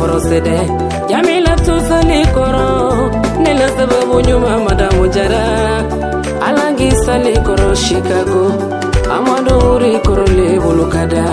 forosede jamila tusali koro nelasabu nyuma madamu jara alangi sali koro Chicago amadori koro levolukada.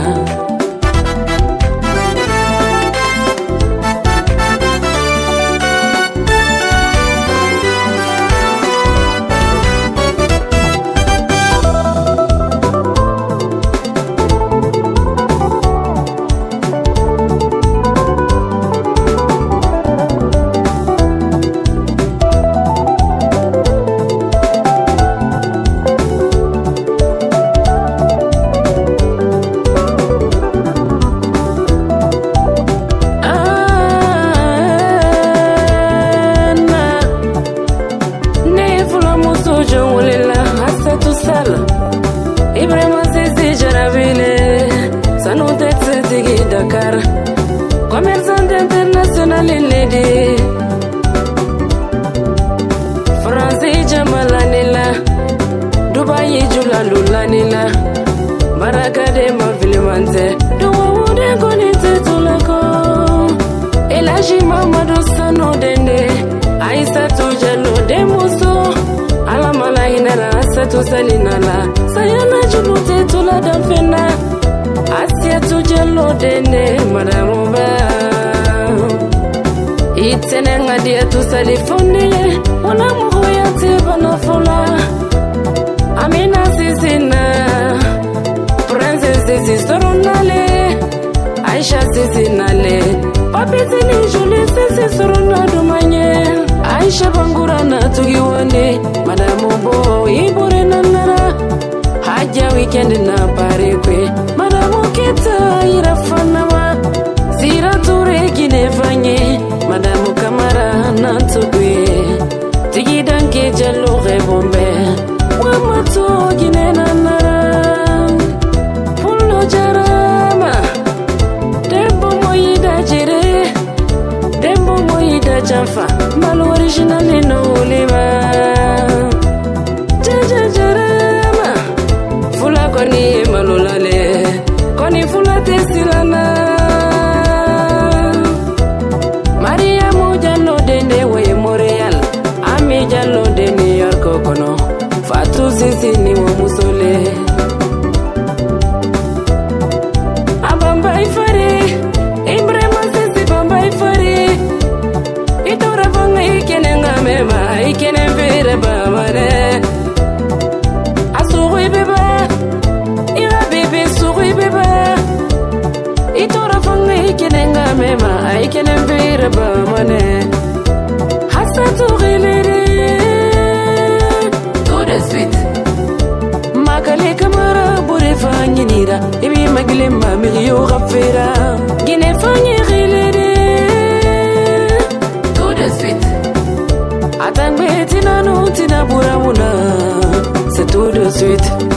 Tout de suite.